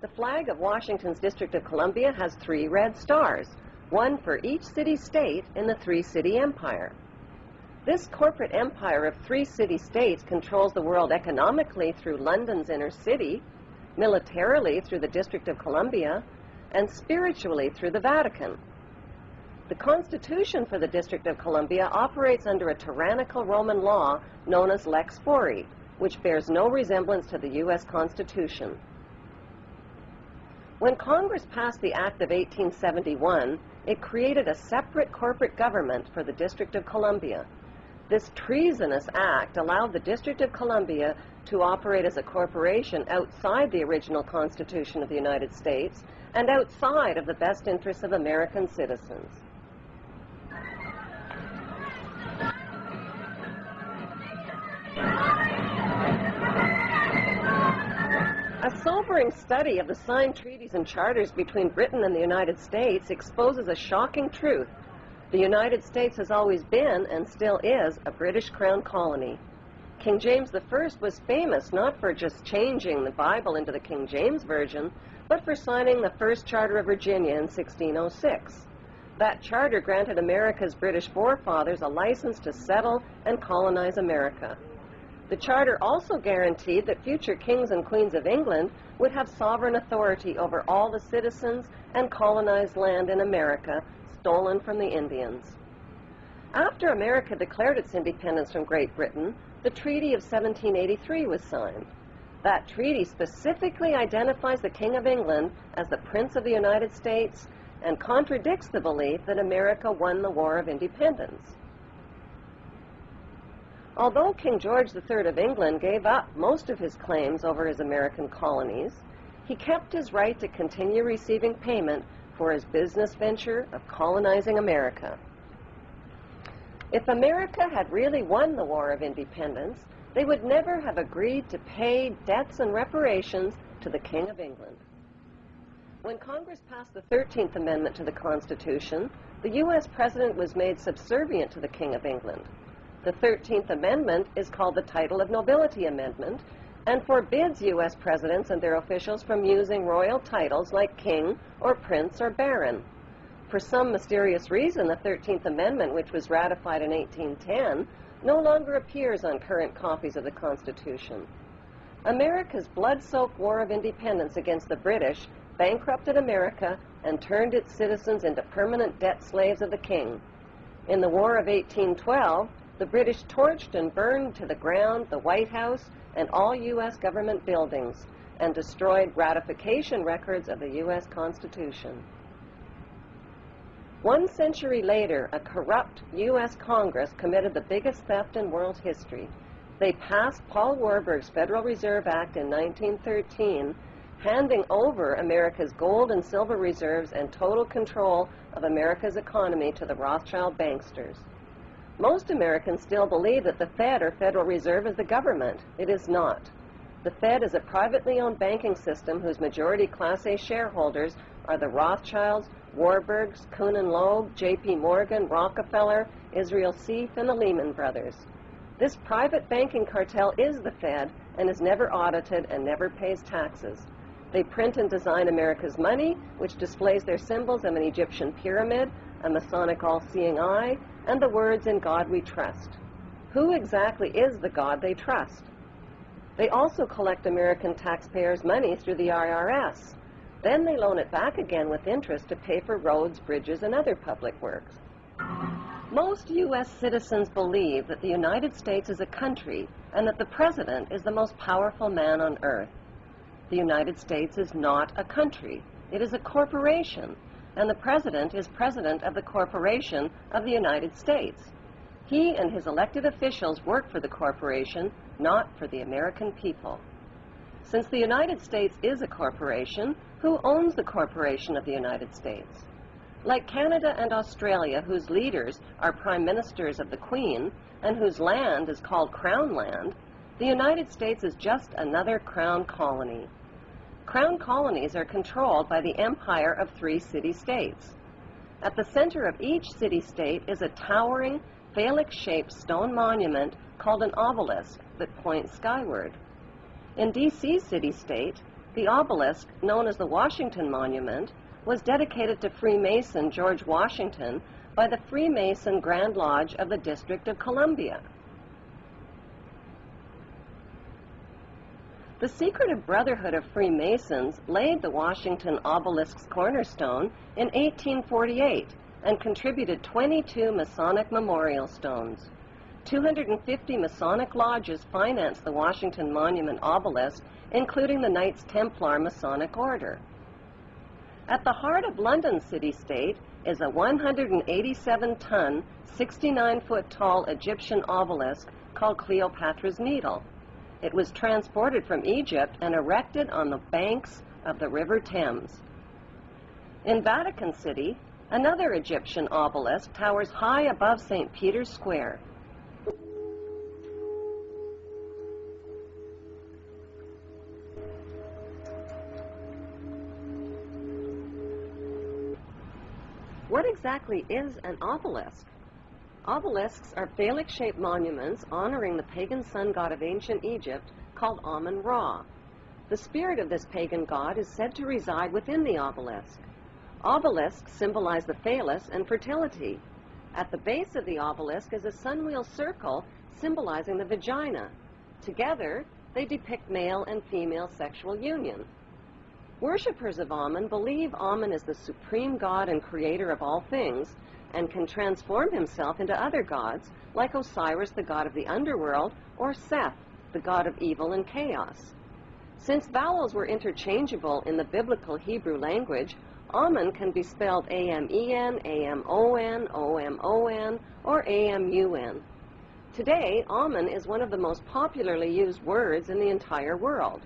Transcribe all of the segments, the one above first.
The flag of Washington's District of Columbia has 3 red stars, one for each city-state in the 3-city empire. This corporate empire of 3 city-states controls the world economically through London's inner city, militarily through the District of Columbia, and spiritually through the Vatican. The Constitution for the District of Columbia operates under a tyrannical Roman law known as Lex Fori, which bears no resemblance to the U.S. Constitution. When Congress passed the Act of 1871, it created a separate corporate government for the District of Columbia. This treasonous act allowed the District of Columbia to operate as a corporation outside the original Constitution of the United States and outside of the best interests of American citizens. A sobering study of the signed treaties and charters between Britain and the United States exposes a shocking truth. The United States has always been, and still is, a British crown colony. King James I was famous not for just changing the Bible into the King James Version, but for signing the first Charter of Virginia in 1606. That charter granted America's British forefathers a license to settle and colonize America. The charter also guaranteed that future kings and queens of England would have sovereign authority over all the citizens and colonized land in America stolen from the Indians. After America declared its independence from Great Britain, the Treaty of 1783 was signed. That treaty specifically identifies the King of England as the Prince of the United States and contradicts the belief that America won the War of Independence. Although King George III of England gave up most of his claims over his American colonies, he kept his right to continue receiving payment for his business venture of colonizing America. If America had really won the War of Independence, they would never have agreed to pay debts and reparations to the King of England. When Congress passed the 13th Amendment to the Constitution, the U.S. President was made subservient to the King of England. The 13th Amendment is called the Title of Nobility Amendment and forbids U.S. presidents and their officials from using royal titles like King or Prince or Baron. For some mysterious reason, the 13th Amendment, which was ratified in 1810, no longer appears on current copies of the Constitution. America's blood-soaked War of Independence against the British bankrupted America and turned its citizens into permanent debt slaves of the King. In the War of 1812, the British torched and burned to the ground the White House and all U.S. government buildings and destroyed ratification records of the U.S. Constitution. 1 century later, a corrupt U.S. Congress committed the biggest theft in world history. They passed Paul Warburg's Federal Reserve Act in 1913, handing over America's gold and silver reserves and total control of America's economy to the Rothschild banksters. Most Americans still believe that the Fed or Federal Reserve is the government. It is not. The Fed is a privately owned banking system whose majority Class A shareholders are the Rothschilds, Warburgs, Kuhn and Loeb, J.P. Morgan, Rockefeller, Israel Seif, and the Lehman Brothers. This private banking cartel is the Fed and is never audited and never pays taxes. They print and design America's money, which displays their symbols of an Egyptian pyramid, a Masonic all-seeing eye, and the words, "In God we trust." Who exactly is the God they trust? They also collect American taxpayers' money through the IRS. Then they loan it back again with interest to pay for roads, bridges, and other public works. Most U.S. citizens believe that the United States is a country and that the president is the most powerful man on earth. The United States is not a country. It is a corporation, and the president is president of the corporation of the United States. He and his elected officials work for the corporation, not for the American people. Since the United States is a corporation, who owns the corporation of the United States? Like Canada and Australia, whose leaders are prime ministers of the Queen and whose land is called Crown land, the United States is just another crown colony. Crown colonies are controlled by the empire of 3 city-states. At the center of each city-state is a towering, phallic-shaped stone monument called an obelisk that points skyward. In D.C. city-state, the obelisk, known as the Washington Monument, was dedicated to Freemason George Washington by the Freemason Grand Lodge of the District of Columbia. The secretive brotherhood of Freemasons laid the Washington obelisk's cornerstone in 1848 and contributed 22 Masonic memorial stones. 250 Masonic lodges financed the Washington Monument obelisk, including the Knights Templar Masonic Order. At the heart of London city-state is a 187-ton, 69-foot-tall Egyptian obelisk called Cleopatra's Needle. It was transported from Egypt and erected on the banks of the River Thames. In Vatican City, another Egyptian obelisk towers high above St. Peter's Square. What exactly is an obelisk? Obelisks are phallic-shaped monuments honoring the pagan sun god of ancient Egypt called Amun-Ra. The spirit of this pagan god is said to reside within the obelisk. Obelisks symbolize the phallus and fertility. At the base of the obelisk is a sun-wheel circle symbolizing the vagina. Together, they depict male and female sexual union. Worshippers of Amun believe Amun is the supreme god and creator of all things, and can transform himself into other gods, like Osiris, the god of the underworld, or Seth, the god of evil and chaos. Since vowels were interchangeable in the biblical Hebrew language, Amun can be spelled A-M-E-N, A-M-O-N, O-M-O-N, or A-M-U-N. Today, Amun is one of the most popularly used words in the entire world.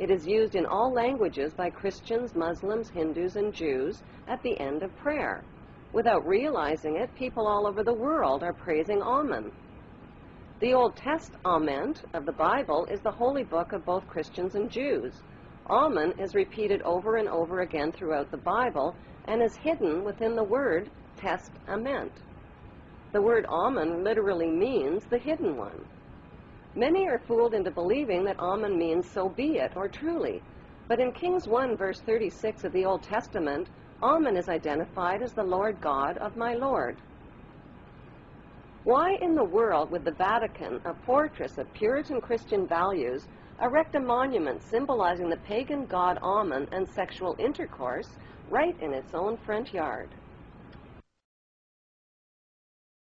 It is used in all languages by Christians, Muslims, Hindus, and Jews at the end of prayer. Without realizing it, people all over the world are praising Amun. The Old Testament of the Bible is the holy book of both Christians and Jews. Amun is repeated over and over again throughout the Bible and is hidden within the word testament. The word Amun literally means the hidden one. Many are fooled into believing that Amun means so be it or truly, but in Kings 1 verse 36 of the Old Testament, Amun is identified as the Lord God of my Lord. Why in the world would the Vatican, a fortress of Puritan Christian values, erect a monument symbolizing the pagan god Amun and sexual intercourse right in its own front yard?